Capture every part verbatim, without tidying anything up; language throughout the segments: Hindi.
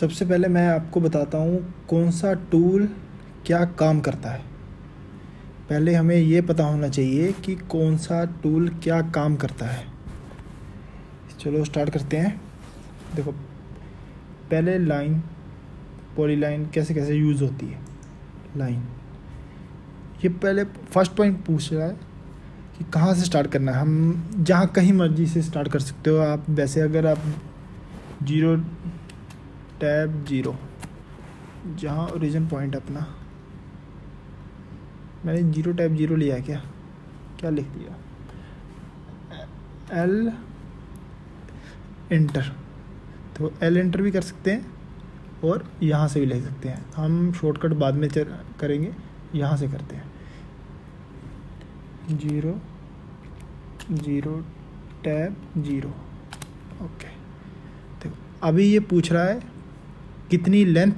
सबसे पहले मैं आपको बताता हूँ कौन सा टूल क्या काम करता है। पहले हमें ये पता होना चाहिए कि कौन सा टूल क्या काम करता है। चलो स्टार्ट करते हैं। देखो पहले लाइन, पॉलीलाइन कैसे कैसे यूज़ होती है। लाइन ये पहले फर्स्ट पॉइंट पूछ रहा है कि कहाँ से स्टार्ट करना है। हम जहाँ कहीं मर्जी से स्टार्ट कर सकते हो आप। वैसे अगर आप जीरो टैब जीरो जहाँ ओरिजिन पॉइंट अपना, मैंने जीरो टैब जीरो लिया क्या क्या लिख दिया, एल इंटर, तो एल इंटर भी कर सकते हैं और यहाँ से भी ले सकते हैं। हम शॉर्टकट बाद में करेंगे, यहाँ से करते हैं। Zero zero tab zero, okay. देखो अभी ये पूछ रहा है कितनी लेंथ,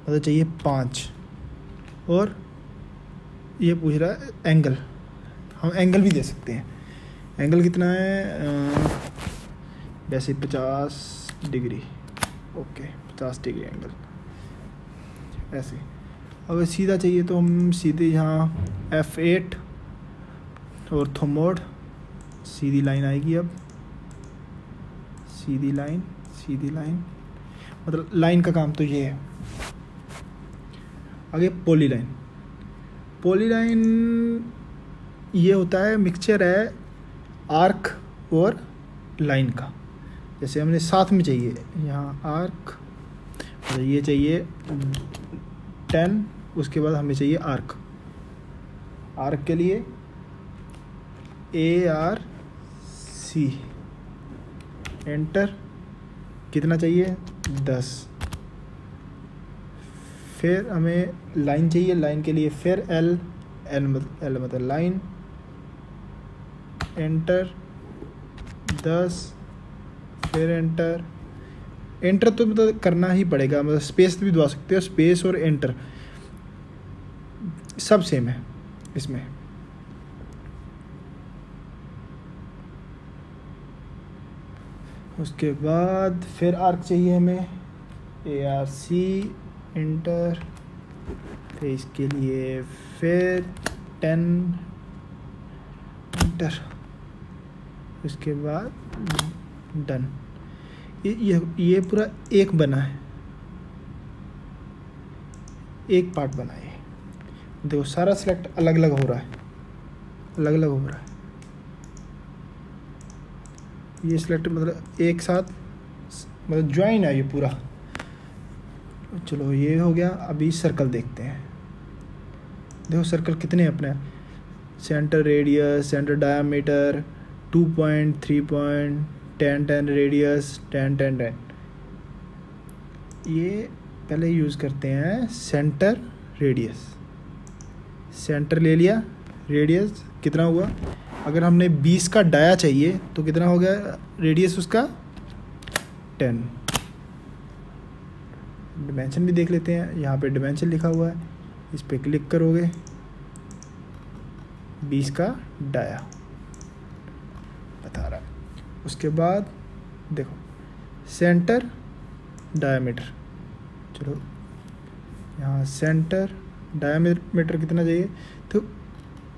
मतलब चाहिए पाँच, और ये पूछ रहा है एंगल। हम एंगल भी दे सकते हैं। एंगल कितना है, वैसे पचास डिग्री, ओके पचास डिग्री एंगल। ऐसे अगर सीधा चाहिए तो हम सीधे यहाँ एफ एट और थोमोड, सीधी लाइन आएगी। अब सीधी लाइन, सीधी लाइन मतलब लाइन का काम तो ये है। आगे पॉली लाइन। पॉली लाइन ये होता है मिक्सचर है आर्क और लाइन का। जैसे हमने साथ में चाहिए यहाँ आर्क, और ये चाहिए टेन, उसके बाद हमें चाहिए आर्क। आर्क के लिए ए आर सी एंटर, कितना चाहिए दस। फिर हमें लाइन चाहिए, लाइन के लिए फिर एल एल मतलब एल मतलब लाइन एंटर दस, फिर एंटर। एंटर तो मतलब करना ही पड़ेगा, मतलब स्पेस भी दबा सकते हो। स्पेस और एंटर सब सेम है इसमें। उसके बाद फिर आर्क चाहिए हमें, ए आर सी एंटर, फिर इसके लिए फिर टेन एंटर, उसके बाद डन। ये ये पूरा एक बना है, एक पार्ट बना है। देखो सारा सिलेक्ट अलग अलग हो रहा है, अलग अलग हो रहा है। ये सिलेक्ट मतलब एक साथ मतलब ज्वाइन है ये पूरा। चलो ये हो गया। अभी सर्कल देखते हैं। देखो सर्कल कितने हैं अपने, centre radius, centre diameter two point, three point, ten ten radius, ten ten ten. ये पहले यूज़ करते हैं सेंटर रेडियस। सेंटर ले लिया, रेडियस कितना हुआ, अगर हमने बीस का डाया चाहिए तो कितना हो गया रेडियस उसका टेन। डिमेंशन भी देख लेते हैं। यहाँ पे डिमेंशन लिखा हुआ है, इस पर क्लिक करोगे, बीस का डाया बता रहा है। उसके बाद देखो सेंटर डायमीटर। चलो यहाँ सेंटर डायमीटर कितना चाहिए, तो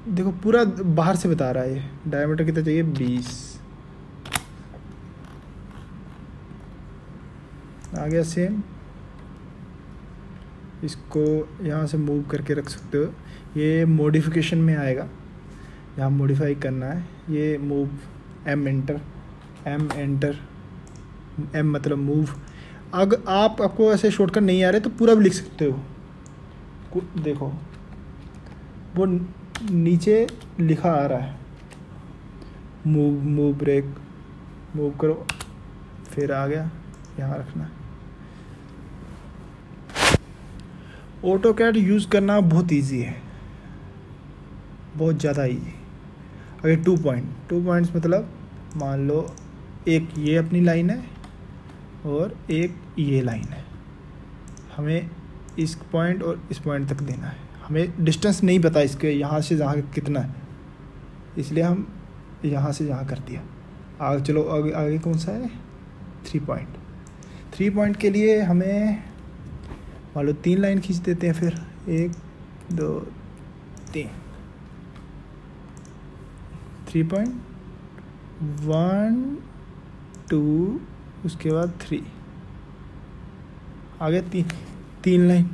देखो पूरा बाहर से बता रहा है। ये डायमीटर कितना चाहिए बीस। आ गया सेम। इसको यहाँ से मूव करके रख सकते हो, ये मॉडिफिकेशन में आएगा। यहाँ मॉडिफाई करना है, ये move M enter, M enter, M मतलब मूव। अगर आप आपको ऐसे शॉर्टकट नहीं आ रहे तो पूरा भी लिख सकते हो। देखो वो नीचे लिखा आ रहा है, मूव मूव ब्रेक, मूव करो, फिर आ गया, यहाँ रखना है। ऑटो कैड यूज़ करना बहुत इजी है, बहुत ज़्यादा इजी। अगर टू पॉइंट टू पॉइंट्स मतलब मान लो एक ये अपनी लाइन है और एक ये लाइन है। हमें इस पॉइंट और इस पॉइंट तक देना है। हमें डिस्टेंस नहीं पता इसके यहाँ से यहाँ कितना है, इसलिए हम यहाँ से यहाँ कर दिया। आगे चलो आगे आगे कौन सा है, थ्री पॉइंट। थ्री पॉइंट के लिए हमें मान लो तीन लाइन खींच देते हैं, फिर एक दो तीन, थ्री पॉइंट वन टू, उसके बाद थ्री, आगे तीन, तीन लाइन।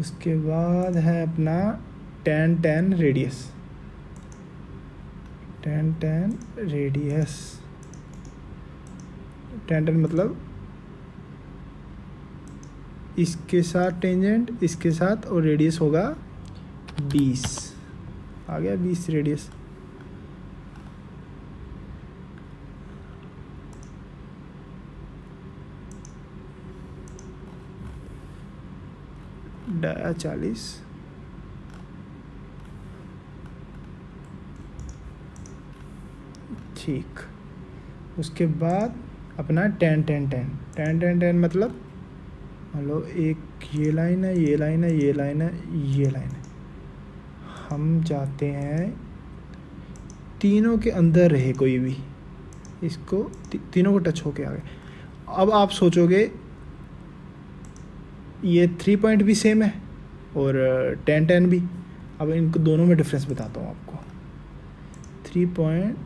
उसके बाद है अपना ten ten radius, ten ten radius, ten ten मतलब इसके साथ टेंजेंट, इसके साथ, और रेडियस होगा बीस। आ गया बीस रेडियस। डाया चालीस, ठीक। उसके बाद अपना ten ten ten ten ten ten मतलब मान लो एक ये लाइन है, ये लाइन है, ये लाइन है, ये लाइन है, हम चाहते हैं तीनों के अंदर रहे कोई भी, इसको ती, तीनों को टच होके आ गए। अब आप सोचोगे ये थ्री पॉइंट भी सेम है और टेन टेन भी, अब इनको दोनों में डिफरेंस बताता हूँ आपको। थ्री पॉइंट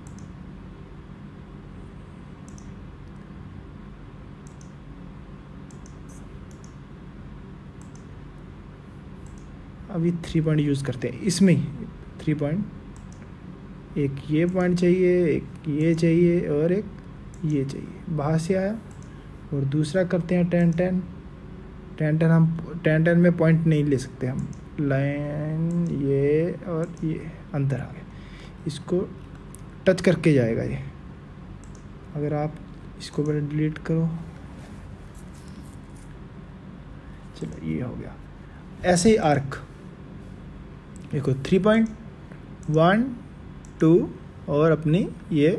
अभी थ्री पॉइंट यूज़ करते हैं इसमें ही, थ्री पॉइंट, एक ये पॉइंट चाहिए, एक ये चाहिए और एक ये चाहिए, बाहर से आया। और दूसरा करते हैं टेन टेन टेन टेन हम टेन टेन में पॉइंट नहीं ले सकते, हम लाइन ये और ये अंदर आ गए, इसको टच करके जाएगा ये। अगर आप इसको पहले डिलीट करो, चलो ये हो गया। ऐसे ही आर्क देखो, थ्री पॉइंट वन टू और अपनी ये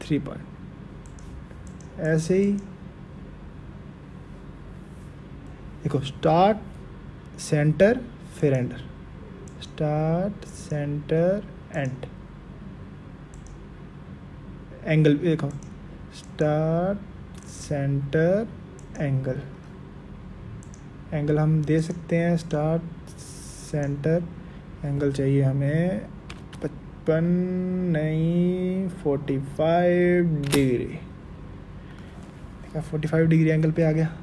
थ्री पॉइंट, ऐसे ही देखो, स्टार्ट सेंटर फिर end, start centre end, angle देखो, स्टार्ट सेंटर एंगल, एंगल हम दे सकते हैं, स्टार्ट सेंटर एंगल चाहिए हमें पचपन नहीं फोर्टी फाइव डिग्री, देखा फोर्टी फाइव डिग्री एंगल पे आ गया।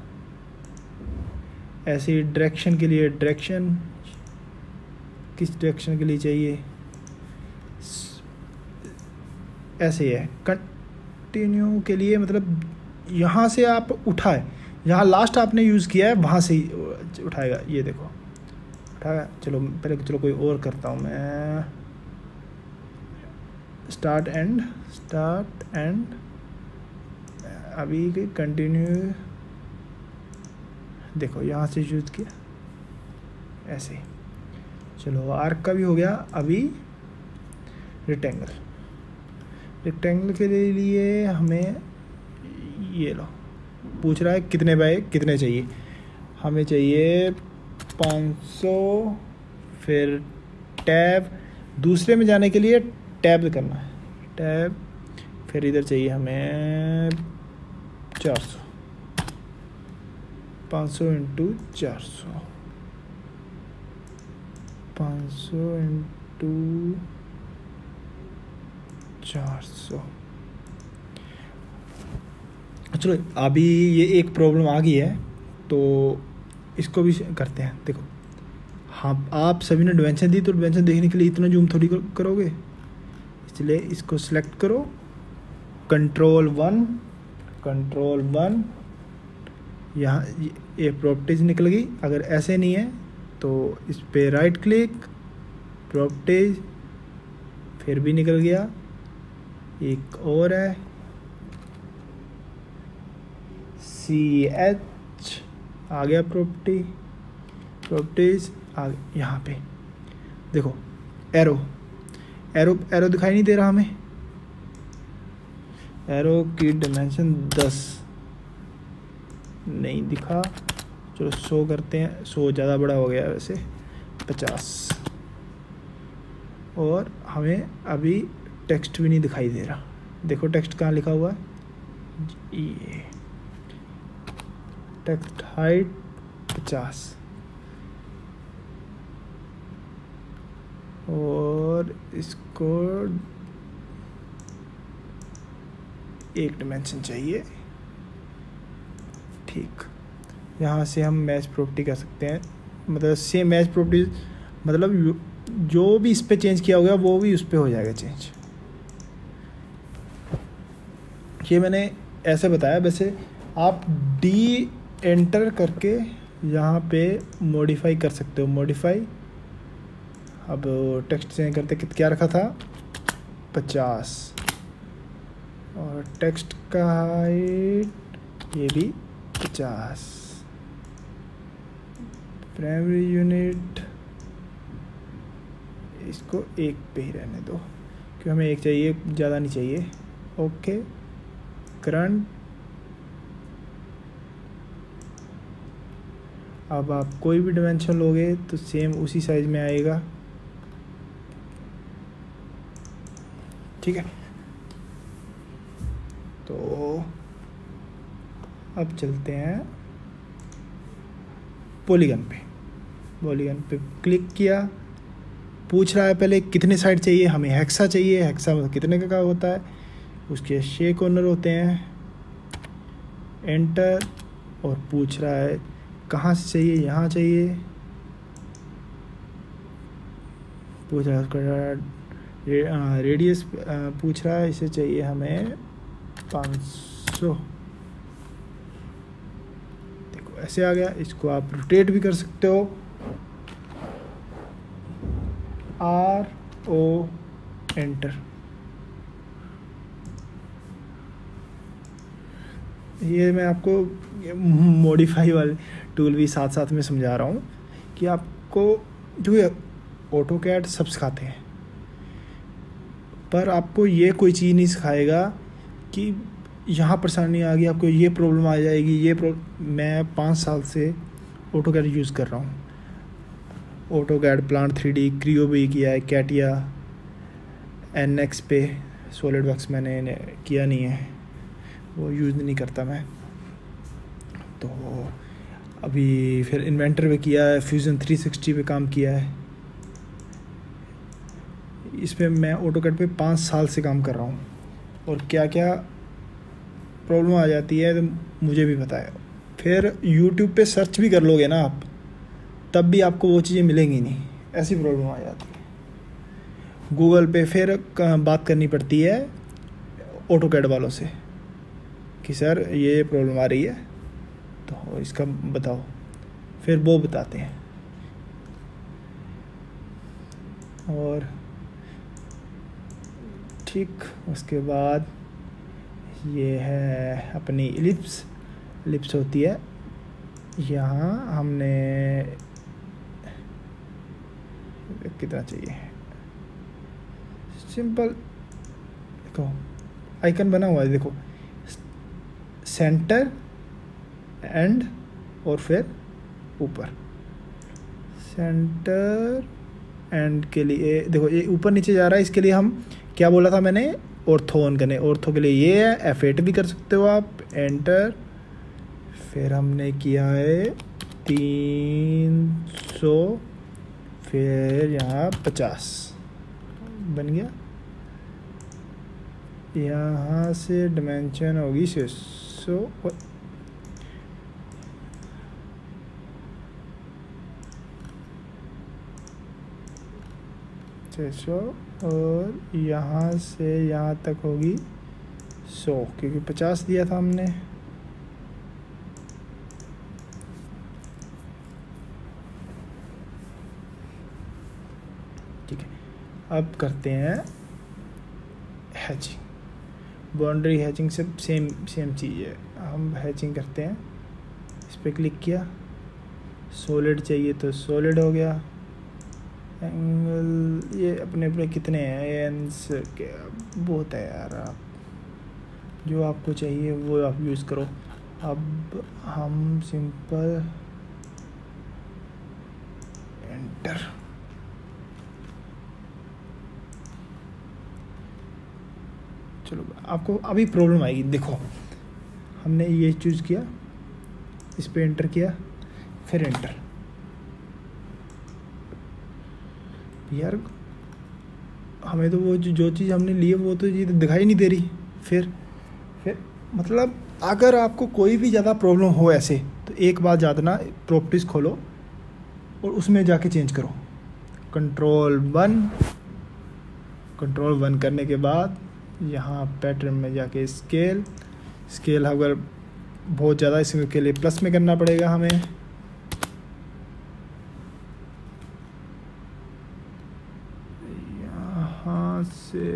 ऐसे ही डायरेक्शन के लिए, डायरेक्शन किस डायरेक्शन के लिए चाहिए, ऐसे ही है। कंटिन्यू के लिए मतलब यहाँ से आप उठाए, जहाँ लास्ट आपने यूज़ किया है वहाँ से ही उठाएगा, ये देखो उठाएगा। चलो पहले चलो कोई और करता हूँ मैं, स्टार्ट एंड, स्टार्ट एंड, अभी कंटिन्यू देखो यहाँ से यूज़ किया, ऐसे ही। चलो आर्क का भी हो गया। अभी रेक्टेंगल, रेक्टेंगल के लिए हमें ये लो पूछ रहा है कितने बाय कितने चाहिए, हमें चाहिए पाँच सौ, फिर टैब, दूसरे में जाने के लिए टैब करना है, टैब, फिर इधर चाहिए हमें चार सौ, पाँच सौ इंटू चार सौ, पाँच सौ इंटू चार सौ। चलो अभी ये एक प्रॉब्लम आ गई है तो इसको भी करते हैं। देखो हाँ, आप सभी ने डायमेंशन दी, तो डायमेंशन देखने के लिए इतना जूम थोड़ी करोगे, इसलिए इसको सिलेक्ट करो, कंट्रोल वन, कंट्रोल वन, यहाँ ये प्रॉपर्टीज निकल गई। अगर ऐसे नहीं है तो इस पर राइट क्लिक, प्रॉपर्टीज, फिर भी निकल गया। एक और है सी एच, आ गया प्रॉपर्टी, प्रॉपर्टीज आ गया। यहाँ पे देखो एरो, एरो एरो दिखाई नहीं दे रहा हमें, एरो की डायमेंशन दस नहीं दिखा, चलो सौ करते हैं, सौ ज़्यादा बड़ा हो गया वैसे, पचास। और हमें अभी टेक्स्ट भी नहीं दिखाई दे रहा, देखो टेक्स्ट कहाँ लिखा हुआ है, ये टेक्स्ट हाइट पचास और इसको एक डिमेंशन चाहिए। ठीक, यहाँ से हम मैच प्रॉपर्टी कर सकते हैं, मतलब सेम मैच प्रॉपर्टीज मतलब जो भी इस पर चेंज किया होगा वो भी उस पर हो जाएगा चेंज। ये मैंने ऐसे बताया, वैसे आप डी एंटर करके यहाँ पे मॉडिफाई कर सकते हो। मॉडिफाई, अब टेक्स्ट चेंज करते कित क्या रखा था पचास और टेक्स्ट का हाइट ये भी पचास, प्राइमरी यूनिट इसको एक पे ही रहने दो क्योंकि हमें एक चाहिए, ज़्यादा नहीं चाहिए। ओके, करंट, अब आप कोई भी डिमेंशन लोगे तो सेम उसी साइज में आएगा। ठीक है, तो अब चलते हैं पॉलीगन पे। पॉलीगन पे क्लिक किया, पूछ रहा है पहले कितने साइड चाहिए, हमें हेक्सा चाहिए। हेक्सा कितने का होता है, उसके छः कॉर्नर होते हैं। एंटर, और पूछ रहा है कहाँ से चाहिए, यहाँ चाहिए। पूछ रहा है उसका रेडियस, पूछ रहा है इसे चाहिए हमें पाँच सौ। देखो ऐसे आ गया, इसको आप रोटेट भी कर सकते हो। आर ओ एंटर, ये मैं आपको मॉडिफाई वाले टूल भी साथ साथ में समझा रहा हूँ कि आपको जो है ऑटोकैड सब सिखाते हैं, पर आपको ये कोई चीज़ नहीं सिखाएगा कि यहाँ परेशानी आ गई, आपको ये प्रॉब्लम आ जाएगी, ये प्रॉब्लम। मैं पाँच साल से ऑटोकैड यूज़ कर रहा हूँ, AutoCAD, plant three D, Creo भी किया है, कैटिया, एन एक्स पे। सॉलिड वर्क्स मैंने किया नहीं है, वो यूज़ नहीं करता मैं तो। अभी फिर इन्वेंटर पे किया है, फ्यूजन थ्री सिक्सटी पे काम किया है। इस पर मैं ऑटोकैड पे पाँच साल से काम कर रहा हूँ और क्या क्या प्रॉब्लम आ जाती है तो मुझे भी पता है। फिर यूट्यूब पे सर्च भी कर लोगे ना आप, तब भी आपको वो चीज़ें मिलेंगी नहीं, ऐसी प्रॉब्लम आ जाती है। गूगल पे फिर बात करनी पड़ती है ऑटोकैड वालों से कि सर ये प्रॉब्लम आ रही है तो इसका बताओ, फिर वो बताते हैं। और ठीक, उसके बाद ये है अपनी इलिप्स। इलिप्स होती है, यहाँ हमने कितना चाहिए, सिंपल देखो आइकन बना हुआ है, देखो सेंटर एंड और फिर ऊपर। सेंटर एंड के लिए देखो ये ऊपर नीचे जा रहा है, इसके लिए हम क्या बोला था मैंने, ऑर्थो ऑन करने। ऑर्थो के लिए ये है, एफ एट भी कर सकते हो आप। एंटर, फिर हमने किया है तीन सौ, फिर यहाँ पचास बन गया। यहाँ से डिमेंशन होगी छः सौ। छः सौ और यहाँ से यहाँ तक होगी सौ क्योंकि पचास दिया था हमने। ठीक है, अब करते हैं हैचिंग। बाउंड्री हैचिंग सब सेम सेम चीज़ है, हम हैचिंग करते हैं। इस पर क्लिक किया, सॉलिड चाहिए तो सॉलिड हो गया। एंगल ये अपने अपने कितने हैं, ये बहुत है यार, आप जो आपको चाहिए वो आप यूज़ करो। अब हम सिंपल एंटर, चलो आपको अभी प्रॉब्लम आएगी। देखो हमने ये चूज़ किया, इस पर एंटर किया, फिर एंटर, यार हमें तो वो जो जो चीज़ हमने लिए वो तो ये दिखाई नहीं दे रही। फिर फिर मतलब अगर आपको कोई भी ज़्यादा प्रॉब्लम हो ऐसे तो एक बार याद ना, प्रॉपर्टीज़ खोलो और उसमें जाके चेंज करो। कंट्रोल वन, कंट्रोल वन करने के बाद यहाँ पैटर्न में जाके स्केल, स्केल अगर बहुत ज़्यादा इसके लिए प्लस में करना पड़ेगा हमें। यहाँ से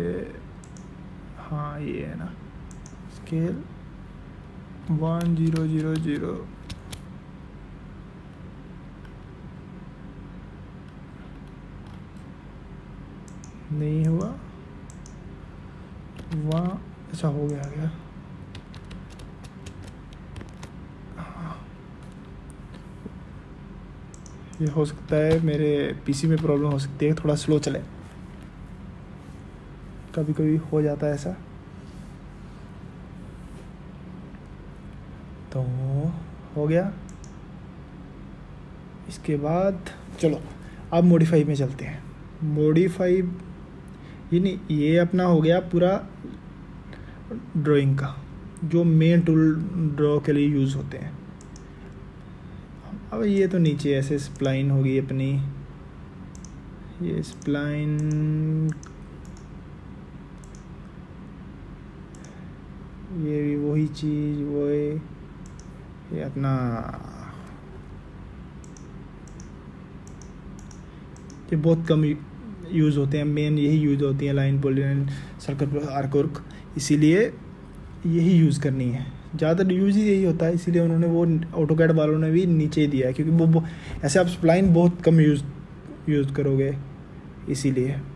हाँ ये है ना, scale one zero zero zero नहीं हुआ, वहाँ अच्छा हो गया गया ये हो सकता है मेरे पीसी में प्रॉब्लम हो सकती है, थोड़ा स्लो चले, कभी कभी हो जाता है ऐसा। तो हो गया, इसके बाद चलो अब मॉडिफाई में चलते हैं। मॉडिफाई ये नहीं, ये अपना हो गया पूरा ड्राइंग का जो मेन टूल ड्रॉ के लिए यूज़ होते हैं। अब ये तो नीचे ऐसे स्प्लाइन होगी अपनी, ये स्प्लाइन ये भी वही चीज़, वो ये अपना ये बहुत कम यूज़ होते हैं, मेन यही यूज़ होती है line polyline circle arc work, इसीलिए यही यूज़ करनी है, ज़्यादातर यूज़ ही यही होता है, इसीलिए उन्होंने वो ऑटोकैड वालों ने भी नीचे ही दिया है क्योंकि वो ऐसे आप स्प्लाइन बहुत कम यूज़ यूज़ करोगे इसीलिए।